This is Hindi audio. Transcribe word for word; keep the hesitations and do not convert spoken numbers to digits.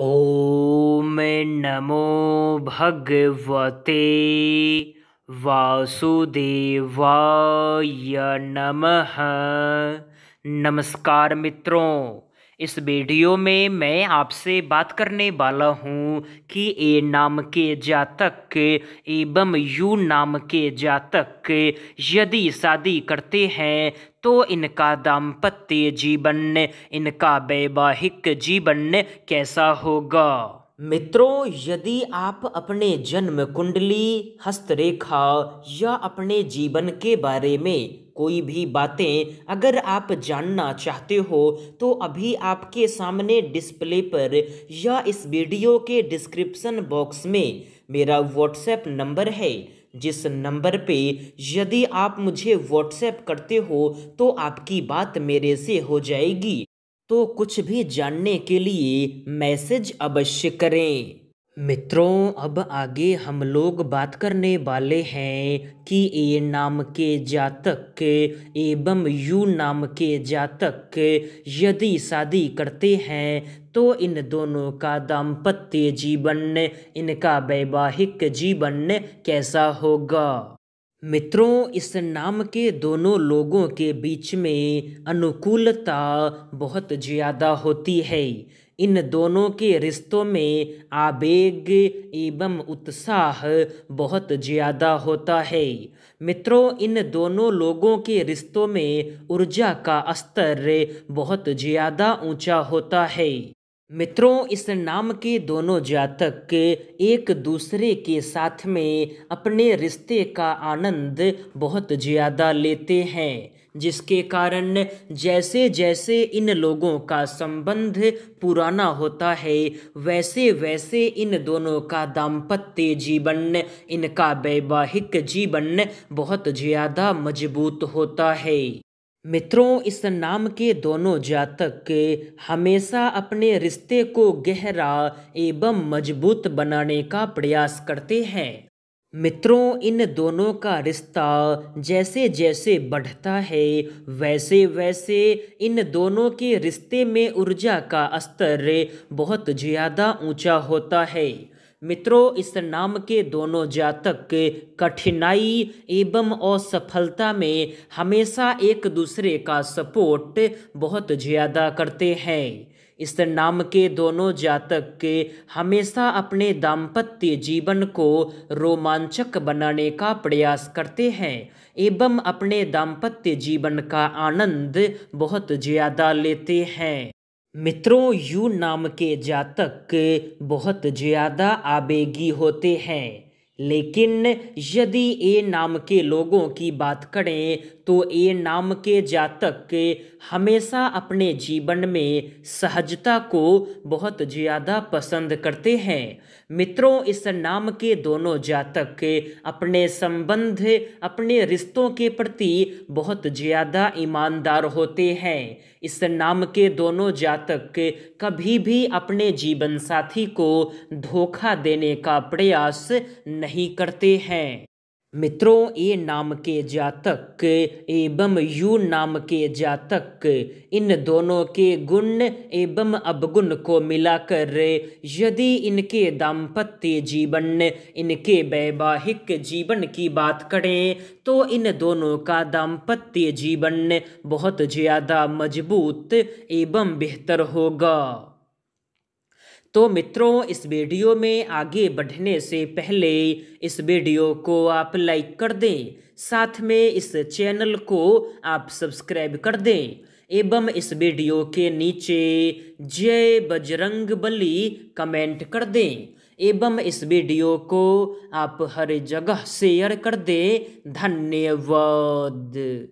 ओम नमो भगवते वासुदेवाय नमः। नमस्कार मित्रों, इस वीडियो में मैं आपसे बात करने वाला हूँ कि ए नाम के जातक एवं यू नाम के जातक यदि शादी करते हैं तो इनका दाम्पत्य जीवन, इनका वैवाहिक जीवन कैसा होगा। मित्रों, यदि आप अपने जन्म कुंडली, हस्तरेखा या अपने जीवन के बारे में कोई भी बातें अगर आप जानना चाहते हो तो अभी आपके सामने डिस्प्ले पर या इस वीडियो के डिस्क्रिप्शन बॉक्स में मेरा व्हाट्सएप नंबर है, जिस नंबर पे यदि आप मुझे व्हाट्सएप करते हो तो आपकी बात मेरे से हो जाएगी। तो कुछ भी जानने के लिए मैसेज अवश्य करें। मित्रों, अब आगे हम लोग बात करने वाले हैं कि ए नाम के जातक एवं यू नाम के जातक यदि शादी करते हैं तो इन दोनों का दाम्पत्य जीवन, इनका वैवाहिक जीवन कैसा होगा। मित्रों, इस नाम के दोनों लोगों के बीच में अनुकूलता बहुत ज़्यादा होती है। इन दोनों के रिश्तों में आवेग एवं उत्साह बहुत ज़्यादा होता है। मित्रों, इन दोनों लोगों के रिश्तों में ऊर्जा का स्तर बहुत ज़्यादा ऊंचा होता है। मित्रों, इस नाम के दोनों जातक एक दूसरे के साथ में अपने रिश्ते का आनंद बहुत ज़्यादा लेते हैं, जिसके कारण जैसे जैसे इन लोगों का संबंध पुराना होता है वैसे वैसे इन दोनों का दाम्पत्य जीवन, इनका वैवाहिक जीवन बहुत ज़्यादा मजबूत होता है। मित्रों, इस नाम के दोनों जातक हमेशा अपने रिश्ते को गहरा एवं मजबूत बनाने का प्रयास करते हैं। मित्रों, इन दोनों का रिश्ता जैसे जैसे बढ़ता है वैसे वैसे इन दोनों के रिश्ते में ऊर्जा का स्तर बहुत ज़्यादा ऊंचा होता है। मित्रों, इस नाम के दोनों जातक कठिनाई एवं असफलता में हमेशा एक दूसरे का सपोर्ट बहुत ज़्यादा करते हैं। इस नाम के दोनों जातक हमेशा अपने दाम्पत्य जीवन को रोमांचक बनाने का प्रयास करते हैं एवं अपने दाम्पत्य जीवन का आनंद बहुत ज़्यादा लेते हैं। मित्रों, यू नाम के जातक बहुत ज़्यादा आवेगी होते हैं, लेकिन यदि ए नाम के लोगों की बात करें तो ए नाम के जातक हमेशा अपने जीवन में सहजता को बहुत ज़्यादा पसंद करते हैं। मित्रों, इस नाम के दोनों जातक अपने संबंध, अपने रिश्तों के प्रति बहुत ज़्यादा ईमानदार होते हैं। इस नाम के दोनों जातक कभी भी अपने जीवन साथी को धोखा देने का प्रयास नहीं करते हैं। मित्रों, ए नाम के जातक एवं यू नाम के जातक इन दोनों के गुण एवं अवगुण को मिलाकर यदि इनके दाम्पत्य जीवन, इनके वैवाहिक जीवन की बात करें तो इन दोनों का दाम्पत्य जीवन बहुत ज़्यादा मजबूत एवं बेहतर होगा। तो मित्रों, इस वीडियो में आगे बढ़ने से पहले इस वीडियो को आप लाइक कर दें, साथ में इस चैनल को आप सब्सक्राइब कर दें एवं इस वीडियो के नीचे जय बजरंगबली कमेंट कर दें एवं इस वीडियो को आप हर जगह शेयर कर दें। धन्यवाद।